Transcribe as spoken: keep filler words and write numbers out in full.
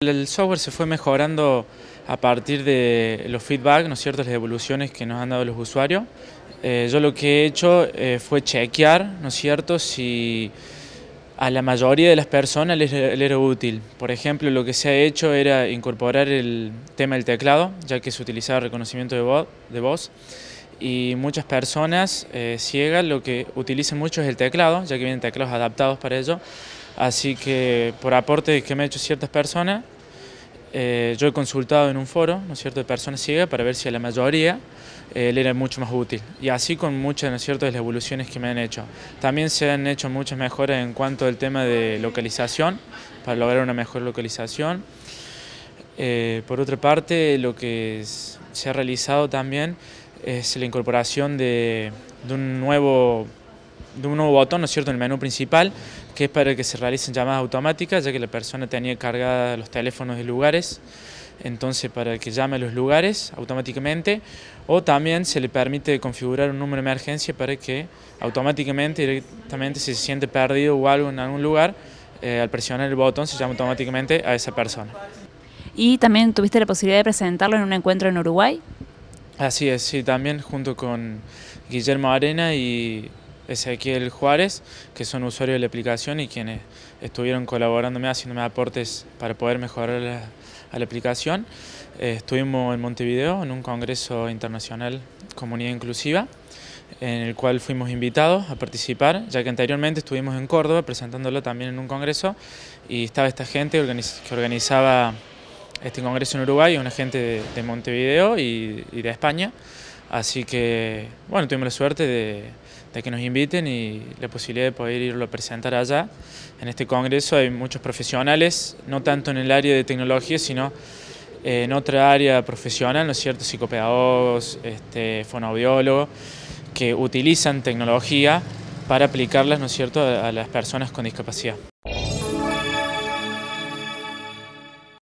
El software se fue mejorando a partir de los feedback, ¿no es cierto?, las evoluciones que nos han dado los usuarios. Eh, yo lo que he hecho eh, fue chequear, ¿no es cierto?, si a la mayoría de las personas les, les era útil. Por ejemplo, lo que se ha hecho era incorporar el tema del teclado, ya que se utilizaba reconocimiento de voz, de voz y muchas personas eh, ciegas lo que utilizan mucho es el teclado, ya que vienen teclados adaptados para ello. Así que por aportes que me han hecho ciertas personas, eh, yo he consultado en un foro, ¿no es cierto?, de personas ciegas para ver si a la mayoría eh, le era mucho más útil. Y así con muchas, ¿no es cierto?, de las evoluciones que me han hecho. También se han hecho muchas mejoras en cuanto al tema de localización, para lograr una mejor localización. Eh, por otra parte, lo que es, se ha realizado también es la incorporación de, de un nuevo... de un nuevo botón, ¿no es cierto?, en el menú principal, que es para que se realicen llamadas automáticas, ya que la persona tenía cargada los teléfonos de lugares, entonces para que llame a los lugares automáticamente, o también se le permite configurar un número de emergencia para que automáticamente, directamente, si se siente perdido o algo en algún lugar, eh, al presionar el botón se llama automáticamente a esa persona. ¿Y también tuviste la posibilidad de presentarlo en un encuentro en Uruguay? Así es, sí, también junto con Guillermo Arena y Ezequiel Juárez, que son usuarios de la aplicación y quienes estuvieron colaborándome, haciéndome aportes para poder mejorar la, a la aplicación. Eh, estuvimos en Montevideo en un congreso internacional Comunidad Inclusiva, en el cual fuimos invitados a participar, ya que anteriormente estuvimos en Córdoba presentándolo también en un congreso y estaba esta gente que organizaba este congreso en Uruguay, una gente de, de Montevideo y, y de España. Así que, bueno, tuvimos la suerte de, de que nos inviten y la posibilidad de poder irlo a presentar allá. En este congreso hay muchos profesionales, no tanto en el área de tecnología, sino en otra área profesional, ¿no es cierto?, psicopedagogos, este, fonoaudiólogos, que utilizan tecnología para aplicarlas, ¿no es cierto?, a, a las personas con discapacidad.